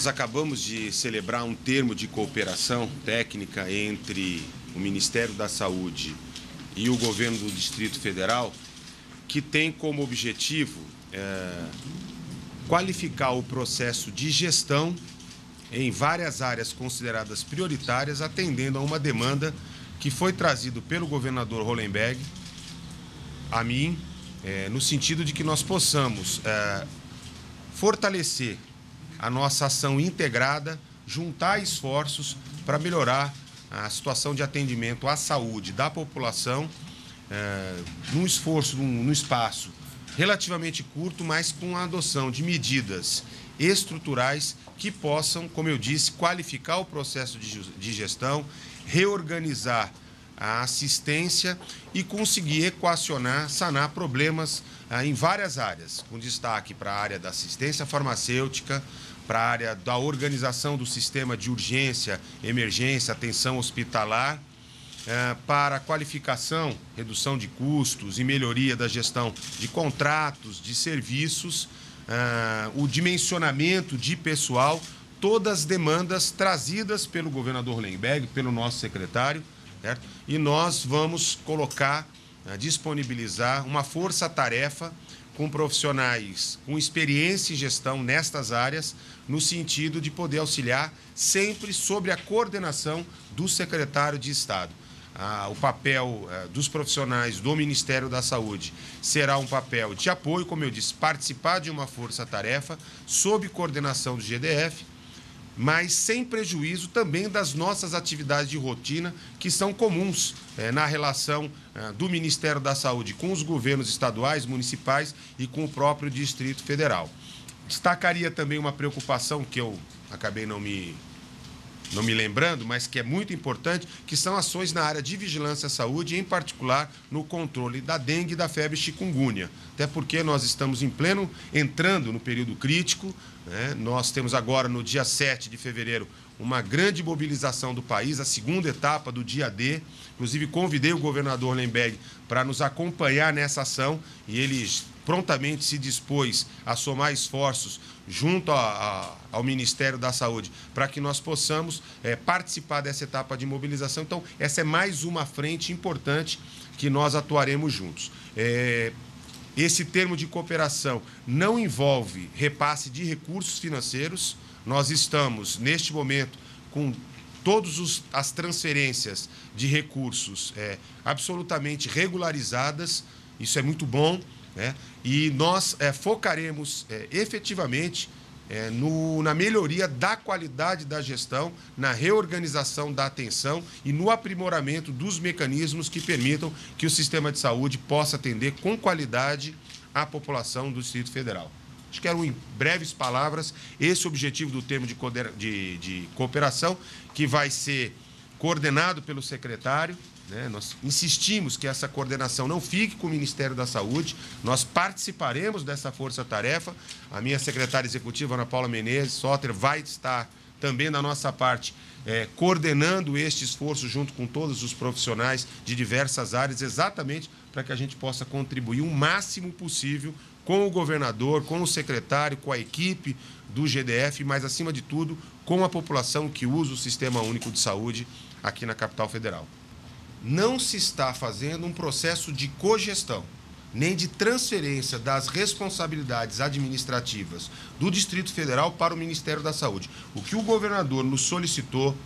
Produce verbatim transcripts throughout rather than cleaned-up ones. Nós acabamos de celebrar um termo de cooperação técnica entre o Ministério da Saúde e o governo do Distrito Federal, que tem como objetivo é, qualificar o processo de gestão em várias áreas consideradas prioritárias, atendendo a uma demanda que foi trazida pelo governador Rollemberg a mim, é, no sentido de que nós possamos é, fortalecer a nossa ação integrada, juntar esforços para melhorar a situação de atendimento à saúde da população, é, num esforço, num, num espaço relativamente curto, mas com a adoção de medidas estruturais que possam, como eu disse, qualificar o processo de, de gestão, reorganizar a assistência e conseguir equacionar, sanar problemas ah, em várias áreas, com destaque para a área da assistência farmacêutica, para a área da organização do sistema de urgência, emergência, atenção hospitalar, ah, para a qualificação, redução de custos e melhoria da gestão de contratos, de serviços, ah, o dimensionamento de pessoal, todas as demandas trazidas pelo governador Rollemberg, pelo nosso secretário, certo? E nós vamos colocar, disponibilizar uma força-tarefa com profissionais com experiência em gestão nestas áreas, no sentido de poder auxiliar sempre sobre a coordenação do secretário de Estado. Ah, o papel ah, dos profissionais do Ministério da Saúde será um papel de apoio, como eu disse, participar de uma força-tarefa sob coordenação do G D F, mas sem prejuízo também das nossas atividades de rotina, que são comuns é, na relação é, do Ministério da Saúde com os governos estaduais, municipais e com o próprio Distrito Federal. Destacaria também uma preocupação que eu acabei não me, não me lembrando, mas que é muito importante, que são ações na área de vigilância à saúde, em particular no controle da dengue e da febre chikungunya. Até porque nós estamos em pleno, entrando no período crítico, né? Nós temos agora, no dia sete de fevereiro, uma grande mobilização do país, a segunda etapa do dia D. Inclusive, convidei o governador Rollemberg para nos acompanhar nessa ação e ele prontamente se dispôs a somar esforços junto a, a, ao Ministério da Saúde para que nós possamos é, participar dessa etapa de mobilização. Então, essa é mais uma frente importante que nós atuaremos juntos. É... Esse termo de cooperação não envolve repasse de recursos financeiros. Nós estamos, neste momento, com todas as transferências de recursos é, absolutamente regularizadas. Isso é muito bom, né? E nós é, focaremos é, efetivamente É, no, na melhoria da qualidade da gestão, na reorganização da atenção e no aprimoramento dos mecanismos que permitam que o sistema de saúde possa atender com qualidade a população do Distrito Federal. Acho que eram, em breves palavras, esse objetivo do termo de, de, de cooperação, que vai ser coordenado pelo secretário. Né? Nós insistimos que essa coordenação não fique com o Ministério da Saúde, nós participaremos dessa força-tarefa. A minha secretária executiva, Ana Paula Menezes, Soter, vai estar também da nossa parte é, coordenando este esforço junto com todos os profissionais de diversas áreas, exatamente para que a gente possa contribuir o máximo possível com o governador, com o secretário, com a equipe do G D F, mas, acima de tudo, com a população que usa o Sistema Único de Saúde aqui na capital federal. Não se está fazendo um processo de cogestão, nem de transferência das responsabilidades administrativas do Distrito Federal para o Ministério da Saúde. O que o governador nos solicitou,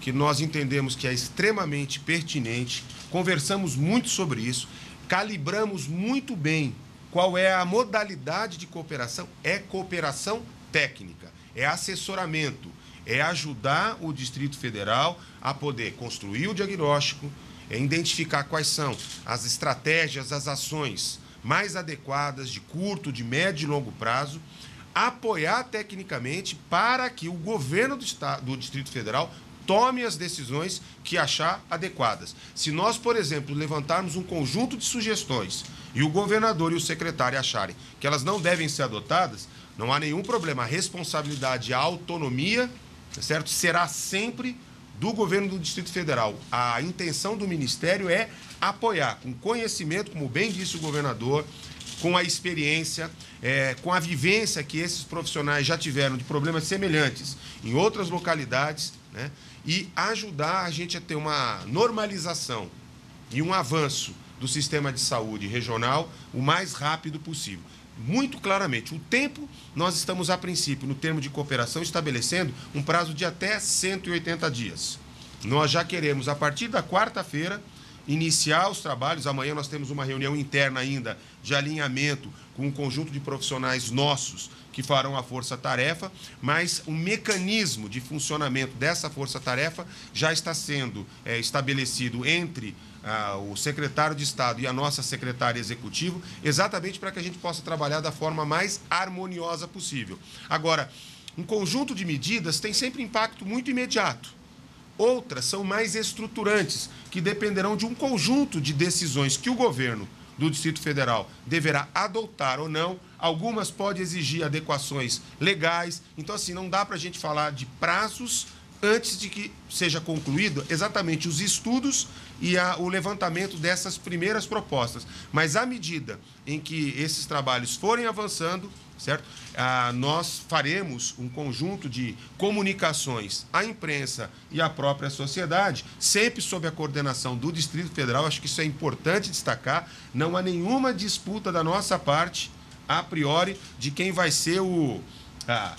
que nós entendemos que é extremamente pertinente, conversamos muito sobre isso, calibramos muito bem qual é a modalidade de cooperação, é cooperação técnica, é assessoramento, é ajudar o Distrito Federal a poder construir o diagnóstico, é identificar quais são as estratégias, as ações mais adequadas de curto, de médio e longo prazo, apoiar tecnicamente para que o governo do, Estado, do Distrito Federal tome as decisões que achar adequadas. Se nós, por exemplo, levantarmos um conjunto de sugestões e o governador e o secretário acharem que elas não devem ser adotadas, não há nenhum problema. A responsabilidade e a autonomia, certo, será sempre do governo do Distrito Federal. A intenção do Ministério é apoiar, com conhecimento, como bem disse o governador, com a experiência, é, com a vivência que esses profissionais já tiveram de problemas semelhantes em outras localidades, né, e ajudar a gente a ter uma normalização e um avanço do sistema de saúde regional o mais rápido possível. Muito claramente, o tempo, nós estamos a princípio, no termo de cooperação, estabelecendo um prazo de até cento e oitenta dias. Nós já queremos, a partir da quarta-feira, iniciar os trabalhos. Amanhã nós temos uma reunião interna ainda de alinhamento com um conjunto de profissionais nossos que farão a força-tarefa, mas o mecanismo de funcionamento dessa força-tarefa já está sendo é, estabelecido entre ah, o secretário de Estado e a nossa secretária executiva, exatamente para que a gente possa trabalhar da forma mais harmoniosa possível. Agora, um conjunto de medidas tem sempre impacto muito imediato. Outras são mais estruturantes, que dependerão de um conjunto de decisões que o governo do Distrito Federal deverá adotar ou não. Algumas podem exigir adequações legais. Então, assim, não dá para a gente falar de prazos antes de que seja concluído exatamente os estudos e a, o levantamento dessas primeiras propostas. Mas, à medida em que esses trabalhos forem avançando, certo? Ah, nós faremos um conjunto de comunicações à imprensa e à própria sociedade, sempre sob a coordenação do Distrito Federal. Acho que isso é importante destacar. Não há nenhuma disputa da nossa parte, a priori, de quem vai ser o... Ah,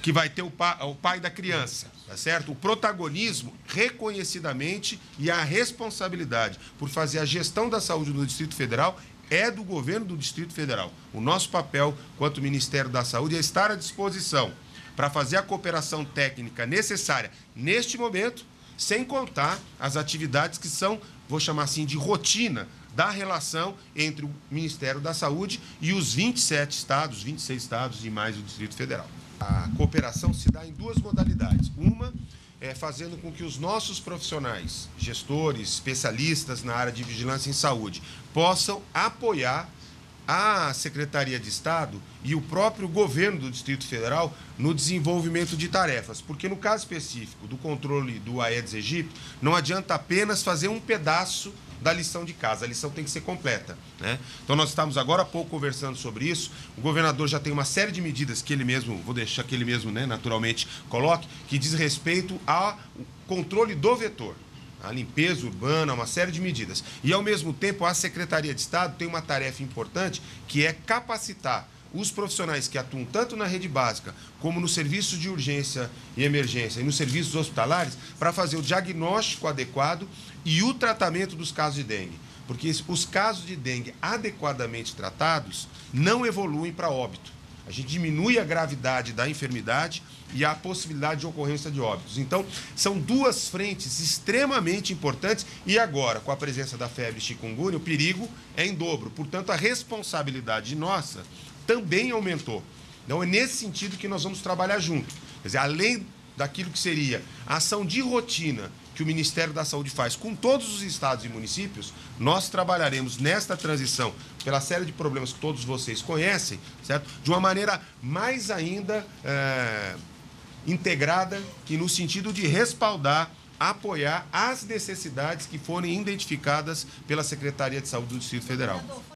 que vai ter o, pa, o pai da criança, tá certo? O protagonismo, reconhecidamente, e a responsabilidade por fazer a gestão da saúde no Distrito Federal é do governo do Distrito Federal. O nosso papel, quanto Ministério da Saúde, é estar à disposição para fazer a cooperação técnica necessária neste momento, sem contar as atividades que são, vou chamar assim, de rotina da relação entre o Ministério da Saúde e os vinte e sete estados, vinte e seis estados e mais o Distrito Federal. A cooperação se dá em duas modalidades. Uma é fazendo com que os nossos profissionais, gestores, especialistas na área de vigilância em saúde, possam apoiar a Secretaria de Estado e o próprio governo do Distrito Federal no desenvolvimento de tarefas. Porque no caso específico do controle do Aedes aegypti, não adianta apenas fazer um pedaço da lição de casa, a lição tem que ser completa, né? Então, nós estamos agora há pouco conversando sobre isso. O governador já tem uma série de medidas que ele mesmo, vou deixar que ele mesmo, né, naturalmente, coloque, que diz respeito ao controle do vetor, a limpeza urbana, uma série de medidas. E, ao mesmo tempo, a Secretaria de Estado tem uma tarefa importante, que é capacitar os profissionais que atuam tanto na rede básica, como no serviço de urgência e emergência e nos serviços hospitalares, para fazer o diagnóstico adequado e o tratamento dos casos de dengue. Porque os casos de dengue adequadamente tratados não evoluem para óbito. A gente diminui a gravidade da enfermidade e a possibilidade de ocorrência de óbitos. Então, são duas frentes extremamente importantes e agora, com a presença da febre chikungunya, o perigo é em dobro. Portanto, a responsabilidade nossa também aumentou. Então, é nesse sentido que nós vamos trabalhar junto. Quer dizer, além daquilo que seria a ação de rotina que o Ministério da Saúde faz com todos os estados e municípios, nós trabalharemos nesta transição, pela série de problemas que todos vocês conhecem, certo? De uma maneira mais ainda é, integrada e no sentido de respaldar, apoiar as necessidades que forem identificadas pela Secretaria de Saúde do Distrito Federal.